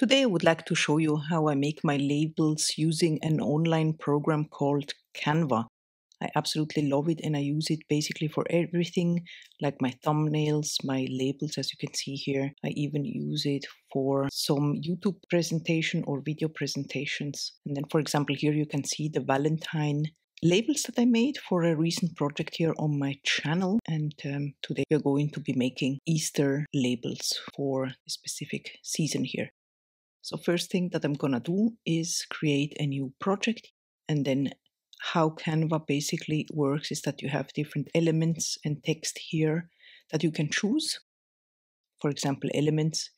Today I would like to show you how I make my labels using an online program called Canva. I absolutely love it and I use it basically for everything, like my thumbnails, my labels, as you can see here. I even use it for some YouTube presentation or video presentations. And then, for example, here you can see the Valentine labels that I made for a recent project here on my channel. And today we're going to be making Easter labels for a specific season here. So first thing that I'm gonna do is create a new project. And then how Canva basically works is that you have different elements and text here that you can choose. For example, elements,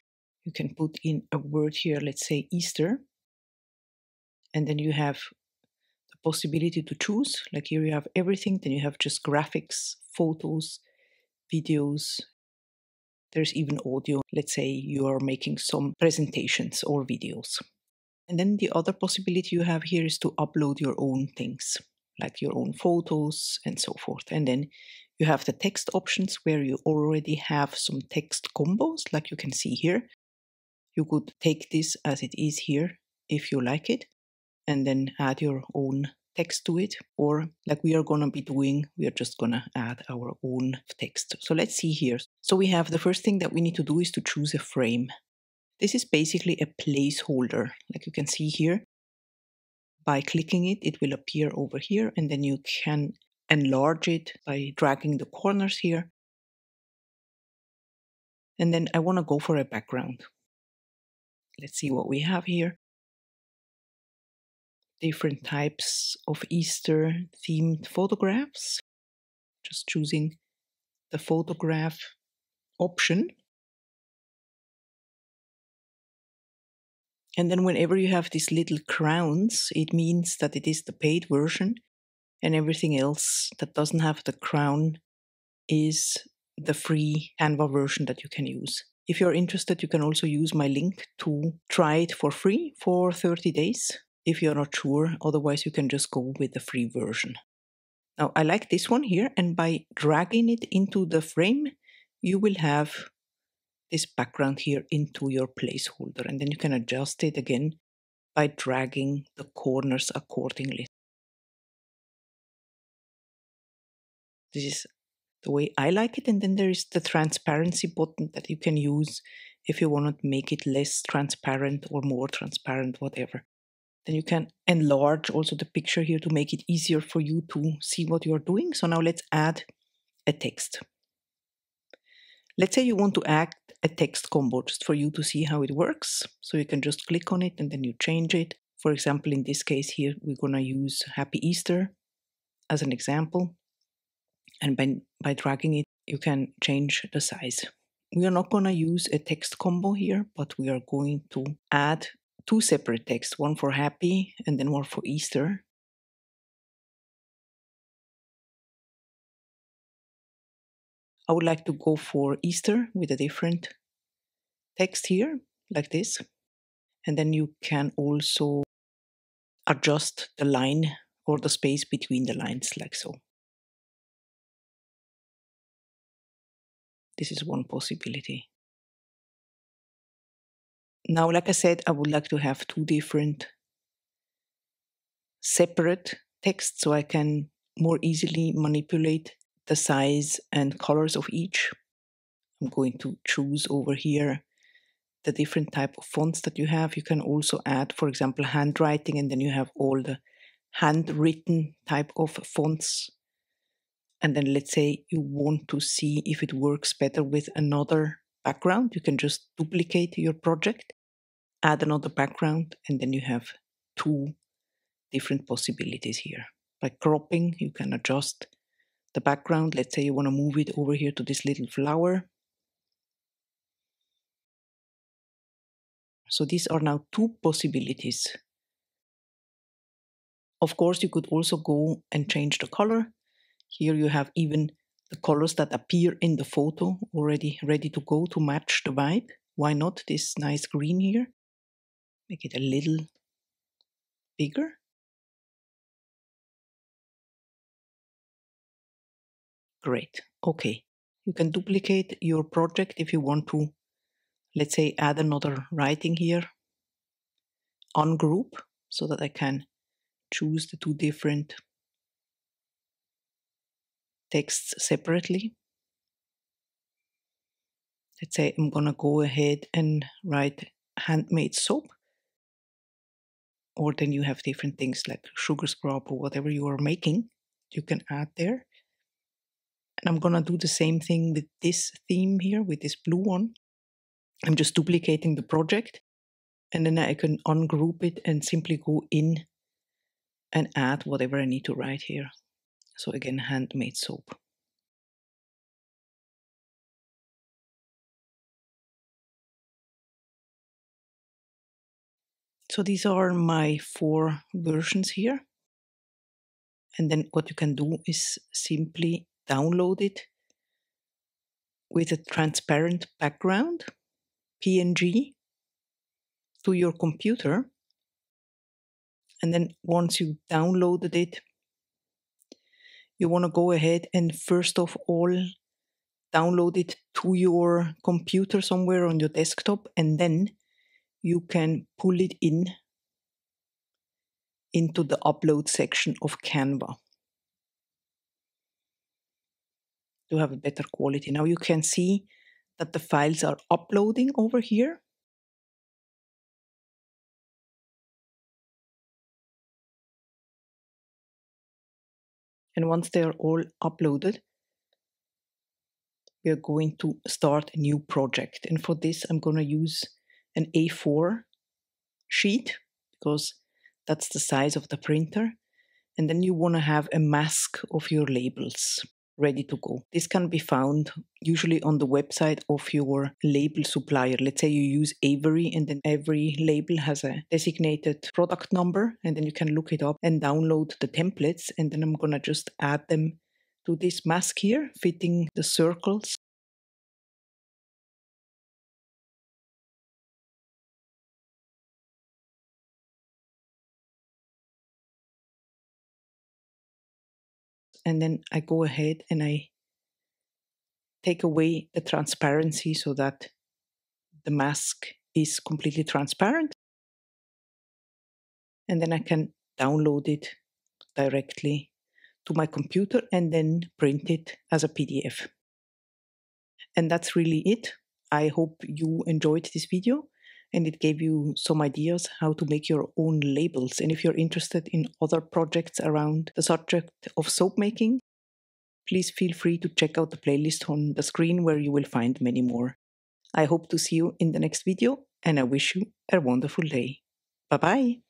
you can put in a word here, let's say Easter. And then you have the possibility to choose, like here you have everything, then you have just graphics, photos, videos. There's even audio, let's say you are making some presentations or videos. And then the other possibility you have here is to upload your own things, like your own photos and so forth. And then you have the text options where you already have some text combos, like you can see here. You could take this as it is here, if you like it, and then add your own text to it. Or like we are gonna be doing, we are just gonna add our own text. So let's see here. So we have the first thing that we need to do is to choose a frame. This is basically a placeholder, like you can see here. By clicking it, it will appear over here, and then you can enlarge it by dragging the corners here. And then I want to go for a background. Let's see what we have here. Different types of Easter themed photographs. Just choosing the photograph option. And then whenever you have these little crowns, it means that it is the paid version, and everything else that doesn't have the crown is the free Canva version that you can use. If you're interested, you can also use my link to try it for free for 30 days, if you're not sure. Otherwise, you can just go with the free version. Now, I like this one here, and by dragging it into the frame, you will have this background here into your placeholder, and then you can adjust it again by dragging the corners accordingly. This is the way I like it, and then there is the transparency button that you can use if you want to make it less transparent or more transparent, whatever. Then you can enlarge also the picture here to make it easier for you to see what you're doing. So now let's add a text. Let's say you want to add a text combo just for you to see how it works. So you can just click on it and then you change it. For example, in this case here, we're gonna use Happy Easter as an example. And by dragging it, you can change the size. We are not gonna use a text combo here, but we are going to add two separate texts, one for Happy and then one for Easter. I would like to go for Easter with a different text here, like this. And then you can also adjust the line or the space between the lines, like so. This is one possibility. Now, like I said, I would like to have two different separate texts so I can more easily manipulate the size and colors of each. I'm going to choose over here the different type of fonts that you have. You can also add, for example, handwriting, and then you have all the handwritten type of fonts. And then let's say you want to see if it works better with another background. You can just duplicate your project, add another background, and then you have two different possibilities here. By cropping, you can adjust the background. Let's say you want to move it over here to this little flower. So these are now two possibilities. Of course, you could also go and change the color. Here you have even the colors that appear in the photo already ready to go to match the vibe. Why not this nice green here? Make it a little bigger. Great. Okay. You can duplicate your project if you want to, let's say, add another writing here ungroup so that I can choose the two different texts separately. Let's say I'm gonna go ahead and write handmade soap, or then you have different things like sugar scrub or whatever you are making, you can add there. And I'm gonna do the same thing with this theme here, with this blue one. I'm just duplicating the project, and then I can ungroup it and simply go in and add whatever I need to write here. So again, handmade soap. So these are my 4 versions here. And then what you can do is simply download it with a transparent background, PNG, to your computer. And then once you downloaded it, you want to go ahead and first of all download it to your computer somewhere on your desktop, and then you can pull it in into the upload section of Canva to have a better quality. Now you can see that the files are uploading over here. And once they are all uploaded, we are going to start a new project. And for this, I'm going to use an A4 sheet because that's the size of the printer. And then you want to have a mask of your labels ready to go. This can be found usually on the website of your label supplier. Let's say you use Avery, and then every label has a designated product number, and then you can look it up and download the templates. And then I'm gonna just add them to this mask here, fitting the circles. And then I go ahead and I take away the transparency so that the mask is completely transparent. And then I can download it directly to my computer and then print it as a PDF. And that's really it. I hope you enjoyed this video and it gave you some ideas how to make your own labels. And if you're interested in other projects around the subject of soap making, please feel free to check out the playlist on the screen where you will find many more. I hope to see you in the next video, and I wish you a wonderful day. Bye-bye.